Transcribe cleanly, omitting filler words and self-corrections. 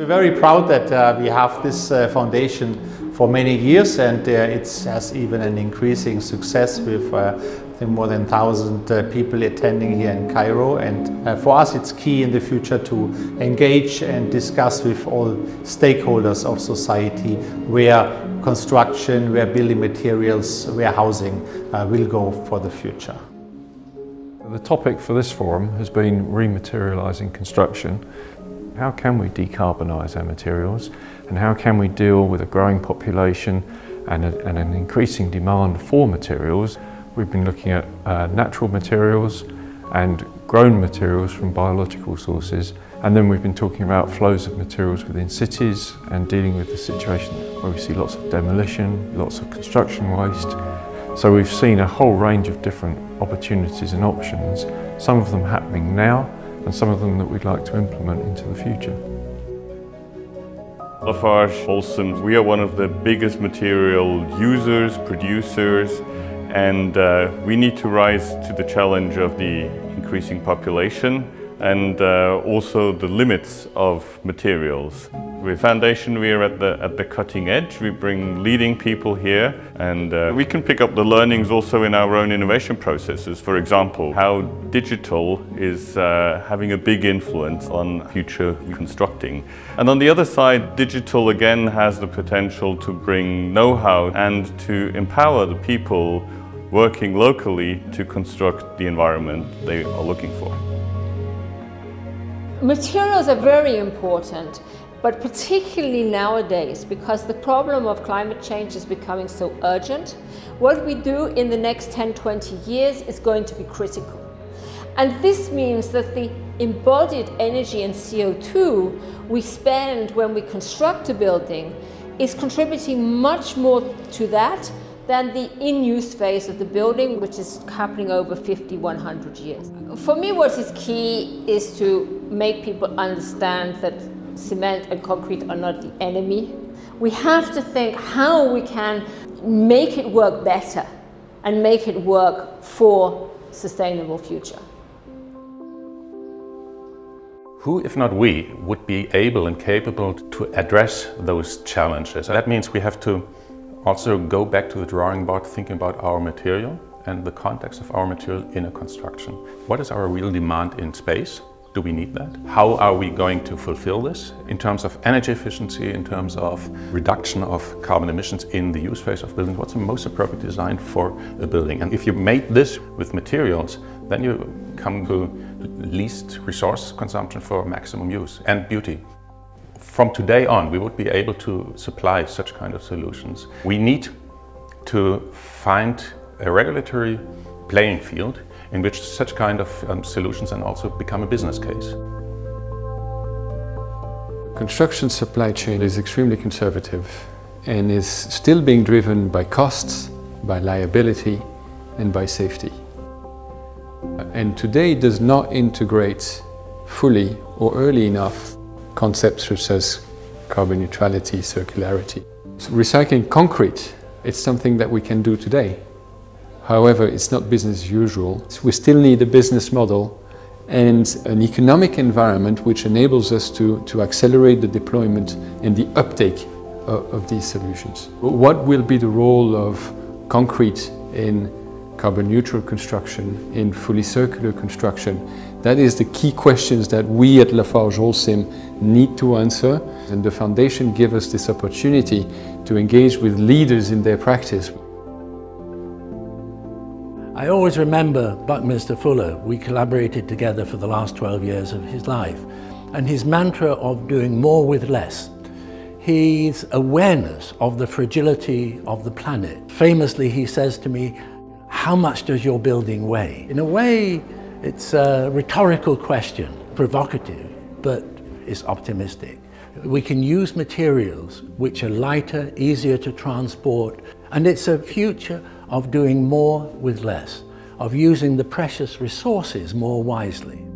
We're very proud that we have this foundation for many years, and it has even an increasing success with more than 1,000 people attending here in Cairo. And for us it's key in the future to engage and discuss with all stakeholders of society where construction, where building materials, where housing will go for the future. The topic for this forum has been rematerialising construction. How can we decarbonise our materials, and how can we deal with a growing population and an increasing demand for materials? We've been looking at natural materials and grown materials from biological sources, and then we've been talking about flows of materials within cities and dealing with the situation where we see lots of demolition, lots of construction waste. So we've seen a whole range of different opportunities and options, some of them happening now and some of them that we'd like to implement into the future. LafargeHolcim, we are one of the biggest material users, producers, and we need to rise to the challenge of the increasing population and also the limits of materials. With Foundation, we are at the cutting edge. We bring leading people here, and we can pick up the learnings also in our own innovation processes. For example, how digital is having a big influence on future constructing. And on the other side, digital again has the potential to bring know-how and to empower the people working locally to construct the environment they are looking for. Materials are very important, but particularly nowadays, because the problem of climate change is becoming so urgent. What we do in the next 10–20 years is going to be critical. And this means that the embodied energy and CO2 we spend when we construct a building is contributing much more to that than the in-use phase of the building, which is happening over 50, 100 years. For me, what is key is to make people understand that cement and concrete are not the enemy. We have to think how we can make it work better and make it work for a sustainable future. Who, if not we, would be able and capable to address those challenges? That means we have to also go back to the drawing board, thinking about our material and the context of our material in a construction. What is our real demand in space? Do we need that? How are we going to fulfill this in terms of energy efficiency, in terms of reduction of carbon emissions in the use phase of buildings? What's the most appropriate design for a building? And if you made this with materials, then you come to least resource consumption for maximum use and beauty. From today on, we would be able to supply such kind of solutions. We need to find a regulatory playing field in which such kind of solutions and also become a business case. Construction supply chain is extremely conservative and is still being driven by costs, by liability and by safety. And today does not integrate fully or early enough concepts such as carbon neutrality, circularity. So recycling concrete, it's something that we can do today. However, it's not business as usual. So we still need a business model and an economic environment which enables us to accelerate the deployment and the uptake of these solutions. What will be the role of concrete in carbon neutral construction, in fully circular construction? That is the key questions that we at LafargeHolcim need to answer. And the Foundation gives us this opportunity to engage with leaders in their practice. I always remember Buckminster Fuller. We collaborated together for the last 12 years of his life, and his mantra of doing more with less, his awareness of the fragility of the planet. Famously, he says to me, "How much does your building weigh?" In a way, it's a rhetorical question, provocative, but it's optimistic. We can use materials which are lighter, easier to transport, and it's a future of doing more with less, of using the precious resources more wisely.